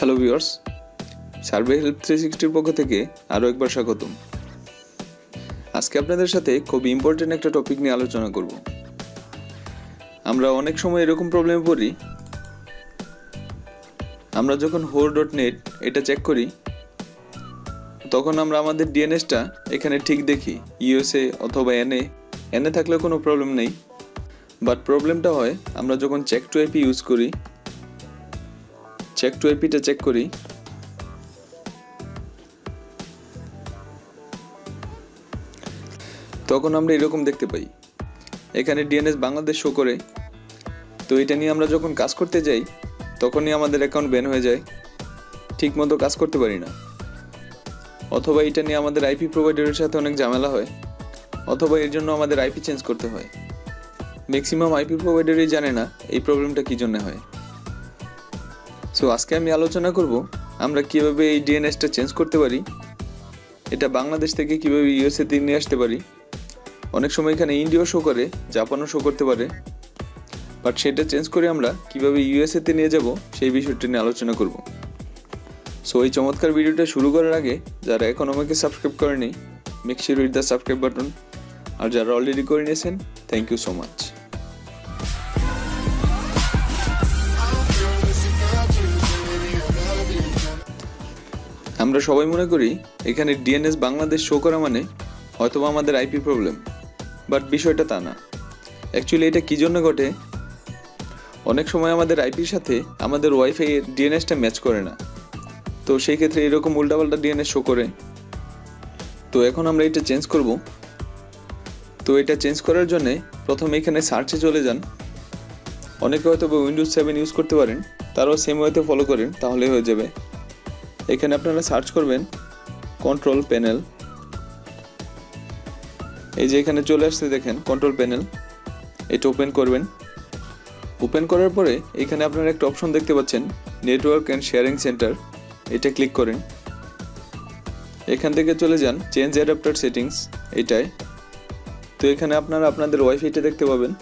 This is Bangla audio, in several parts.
हेलो व्यूअर्स, সার্ভে হেল্প 360 পক্ষ থেকে আরো একবার স্বাগতম। আজকে আপনাদের সাথে খুব ইম্পর্টেন্ট একটা টপিক নিয়ে আলোচনা করব। আমরা অনেক সময় এরকম প্রবলেমে পড়ি, আমরা যখন whore.net এটা চেক করি তখন আমরা আমাদের ডিএনএসটা এখানে ঠিক দেখি ইউএসএ অথবা এনএ থাকলে কোনো প্রবলেম নেই। বাট প্রবলেমটা হয় আমরা যখন check2ip ইউজ করি, check2ip টা চেক করি, তখন আমরা এরকম দেখতে পাই এখানে ডিএনএস বাংলাদেশ শো করে। তো এটা নিয়ে আমরা যখন কাজ করতে যাই তখনই আমাদের অ্যাকাউন্ট ব্যান হয়ে যায়, ঠিকমতো কাজ করতে পারি না, অথবা এটা নিয়ে আমাদের আইপি প্রোভাইডারের সাথে অনেক ঝামেলা হয়, অথবা এর জন্য আমাদের আইপি চেঞ্জ করতে হয়। ম্যাক্সিমাম আইপি প্রোভাইডারই জানে না এই প্রবলেমটা কী জন্য হয়। সো আজকে আমি আলোচনা করব আমরা কীভাবে এই ডিএনএসটা চেঞ্জ করতে পারি, এটা বাংলাদেশ থেকে কীভাবে ইউএসএতে নিয়ে আসতে পারি। অনেক সময় এখানে ইন্ডিয়াও শো করে, জাপানও শো করতে পারে, বাট সেটা চেঞ্জ করে আমরা কীভাবে ইউএসএতে নিয়ে যাব সেই বিষয়টি নিয়ে আলোচনা করব। সো এই চমৎকার ভিডিওটা শুরু করার আগে যারা এখন আমাকে সাবস্ক্রাইব করেনি, make sure with the subscribe button, আর যারা অলরেডি করে নিয়েছেন থ্যাংক ইউ সো মাচ। আমরা সবাই মনে করি এখানে ডিএনএস বাংলাদেশ শো করা মানে হয়তোবা আমাদের আইপি প্রবলেম, বাট বিষয়টা তা না। অ্যাকচুয়ালি এটা কী জন্য ঘটে, অনেক সময় আমাদের আইপির সাথে আমাদের ওয়াইফাই ডিএনএসটা ম্যাচ করে না, তো সেই ক্ষেত্রে এরকম উল্টাপাল্টা ডিএনএস শো করে। তো এখন আমরা এটা চেঞ্জ করব। তো এটা চেঞ্জ করার জন্যে প্রথমে এখানে সার্চে চলে যান। অনেকে হয়তো উইন্ডোজ 7 ইউজ করতে পারেন, তারাও সেম ওয়েতে ফলো করেন তাহলে হয়ে যাবে। এখানে আপনারা সার্চ করবেন কন্ট্রোল প্যানেল। এই যে এখানে চলে আসতে দেখেন কন্ট্রোল প্যানেল, এটা ওপেন করবেন। ওপেন করার পরে এখানে আপনারা একটা অপশন দেখতে পাচ্ছেন নেটওয়ার্ক অ্যান্ড শেয়ারিং সেন্টার, এটা ক্লিক করেন। এখান থেকে চলে যান চেঞ্জ অ্যাডাপ্টার সেটিংস, এটাই। তো এখানে আপনারা আপনাদের ওয়াইফাইটা দেখতে পাবেন,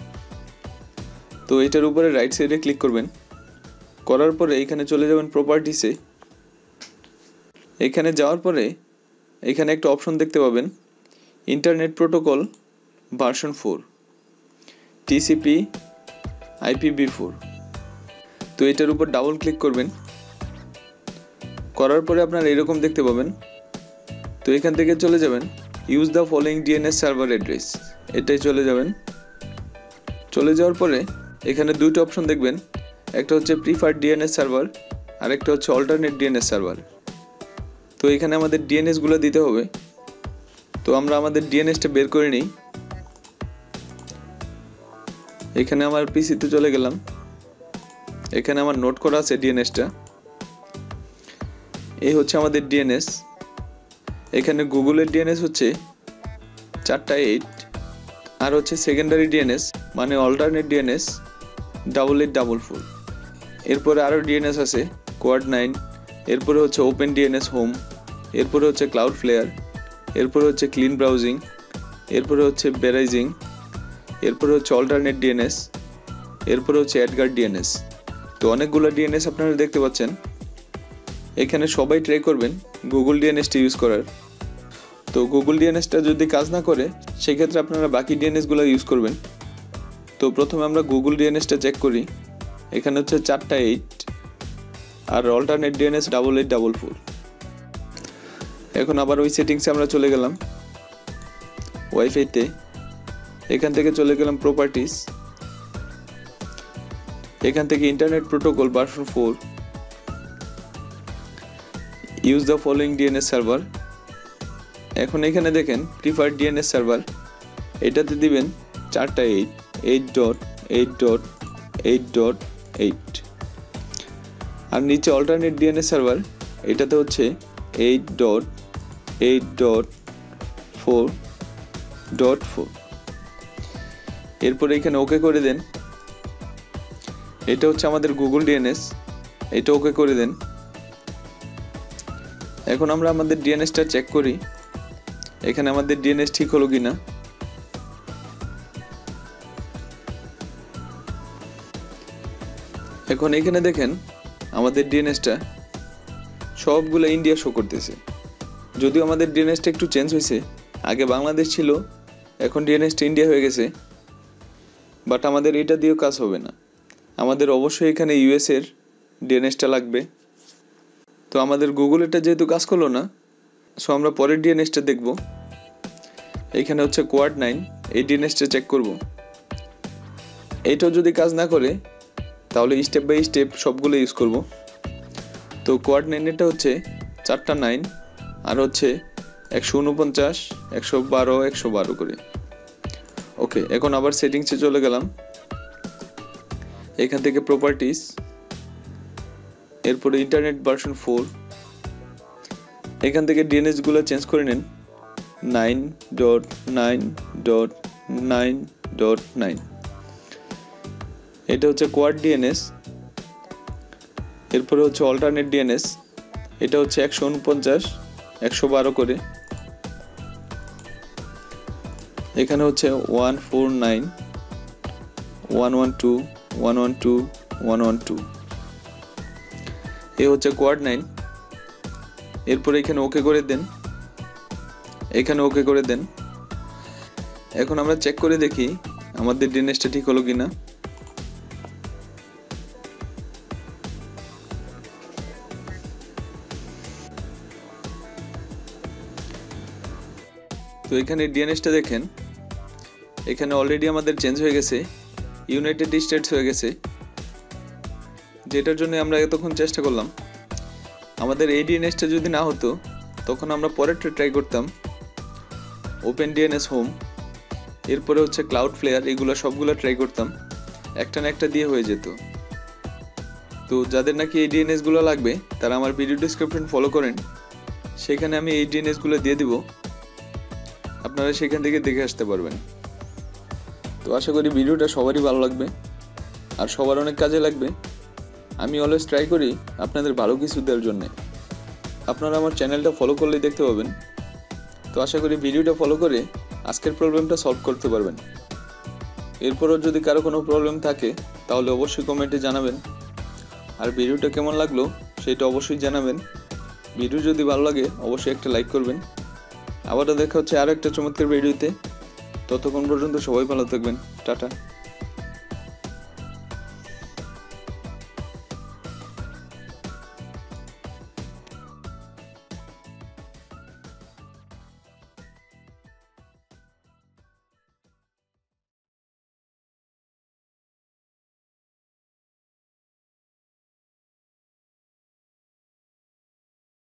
তো এটার উপরে রাইট সাইডে ক্লিক করবেন। করার পরে এখানে চলে যাবেন প্রপার্টিসে। এখানে যাওয়ার পরে এখানে একটা অপশন দেখতে পাবেন ইন্টারনেট প্রোটোকল ভার্সন 4 TCP/IPv4, তো এটার উপর ডাবল ক্লিক করবেন। করার পরে আপনারা এরকম দেখতে পাবেন। তো এখান থেকে চলে যাবেন use the following DNS server address, এটাই চলে যাবেন। চলে যাওয়ার পরে এখানে দুটো অপশন দেখবেন, একটা হচ্ছে প্রিফার্ড DNS সার্ভার আর একটা হচ্ছে অল্টারনেট DNS সার্ভার। তো এখানে আমাদের DNSগুলো দিতে হবে। তো আমরা আমাদের ডিএনএসটা বের করে নিই। এখানে আমার পিসিতে চলে গেলাম, এখানে আমার নোট করা আছে ডিএনএসটা। এই হচ্ছে আমাদের ডিএনএস। এখানে গুগলের ডিএনএস হচ্ছে 4/8, আর হচ্ছে সেকেন্ডারি ডিএনএস মানে অল্টারনেট DNS 8844। এরপরে আরও ডিএনএস আছে Quad9, এরপরে হচ্ছে OpenDNS হোম, এরপরে হচ্ছে Cloudflare, এরপরে হচ্ছে CleanBrowsing, এরপরে হচ্ছে বেরাইজিং, এরপরে হচ্ছে অল্টারনেট DNS, এরপরে হচ্ছে অ্যাডগার্ড DNS। তো অনেকগুলো ডিএনএস আপনারা দেখতে পাচ্ছেন। এখানে সবাই ট্রাই করবেন গুগল ডিএনএসটা ইউজ করার। তো গুগল ডিএনএসটা যদি কাজ না করে সেক্ষেত্রে আপনারা বাকি ডিএনএসগুলো ইউজ করবেন। তো প্রথমে আমরা গুগল ডিএনএসটা চেক করি। এখানে হচ্ছে 4/8 আর অল্টারনেট DNS 8844। এখন আবার ওই সেটিংসে আমরা চলে গেলাম ওয়াইফাইতে। এখান থেকে চলে গেলাম প্রপার্টিস, এখান থেকে internet protocol version 4, use the following DNS server. এখন এখানে দেখেন প্রিফার্ড DNS সার্ভার, এটাতে দিবেন 4/8 8.8.8.8, আর নিচে অল্টারনেট DNS সার্ভার, এটাতে হচ্ছে 8.8.4.4। এরপরে এখানে ওকে করে দেন। এটা হচ্ছে আমাদের গুগল ডিএনএস, এটা ওকে করে দেন। এখন আমরা আমাদের ডিএনএসটা চেক করি, এখানে আমাদের ডিএনএস ঠিক হলো কিনা। এখন এখানে দেখেন আমাদের ডিএনএসটা सबगुलो इंडिया शो करतेছে। যদিও আমাদের ডিএনএসটা একটু চেঞ্জ হয়েছে, আগে বাংলাদেশ ছিল, এখন ডিএনএসটা ইন্ডিয়া হয়ে গেছে। বাট আমাদের এটা দিয়েও কাজ হবে না, আমাদের অবশ্যই এখানে ইউএসের ডিএনএসটা লাগবে। তো আমাদের গুগল এটা যেহেতু কাজ করলো না, সো আমরা পরের ডিএনএসটা দেখব। এইখানে হচ্ছে কোয়াড9, এই ডিএনএসটা চেক করব। এইটাও যদি কাজ না করে তাহলে স্টেপ বাই স্টেপ সবগুলো ইউজ করব। তো কোয়াড9টা হচ্ছে 4টা 9 আর হচ্ছে 149 112 112 করে। ওকে, এখন আবার সেটিংসে চলে গেলাম। এখান থেকে প্রপার্টিস, এরপরে ইন্টারনেট ভার্সন 4, এখান থেকে ডিএনএসগুলো চেঞ্জ করে নেন 9.9.9.9। এটা হচ্ছে কোয়াড ডিএনএস। এরপরে হচ্ছে অল্টারনেট ডিএনএস, এটা হচ্ছে 149 112 করে। এখানে হচ্ছে 149 112 112 112। এ হচ্ছে কোয়াড9। এরপরে এখানে ওকে করে দেন, এখানে ওকে করে দেন। এখন আমরা চেক করে দেখি আমাদের ডিএনএসটা ঠিক হলো কিনা। তো এখানে ডিএনএসটা দেখেন, এখানে অলরেডি আমাদের চেঞ্জ হয়ে গেছে, ইউনাইটেড স্টেটস হয়ে গেছে, যেটার জন্য আমরা এতক্ষণ চেষ্টা করলাম। আমাদের এই ডিএনএসটা যদি না হতো তখন আমরা পরেরটা ট্রাই করতাম, OpenDNS হোম, এরপরে হচ্ছে Cloudflare, এগুলো সবগুলো ট্রাই করতাম, একটা না একটা দিয়ে হয়ে যেত। তো যাদের নাকি এই ডিএনএসগুলো লাগবে তারা আমার ভিডিও ডিসক্রিপশন ফলো করেন, সেখানে আমি এই ডিএনএসগুলো দিয়ে দিব, আপনারা সেখান থেকে দেখে আসতে পারবেন। তো আশা করি ভিডিওটা সবারই ভালো লাগবে আর সবার অনেক কাজে লাগবে। আমি অলওয়েজ ট্রাই করি আপনাদের ভালো কিছু দেওয়ার জন্যে। আপনারা আমার চ্যানেলটা ফলো করলেই দেখতে পাবেন। তো আশা করি ভিডিওটা ফলো করে আজকের প্রবলেমটা সলভ করতে পারবেন। এরপরও যদি কারো কোনো প্রবলেম থাকে তাহলে অবশ্যই কমেন্টে জানাবেন। আর ভিডিওটা কেমন লাগলো সেটা অবশ্যই জানাবেন। ভিডিও যদি ভালো লাগে অবশ্যই একটা লাইক করবেন। আবারও দেখা হচ্ছে আরও একটা চমৎকার ভিডিওতে। ততক্ষণ পর্যন্ত সবাই ভালো থাকবেন। টাটা।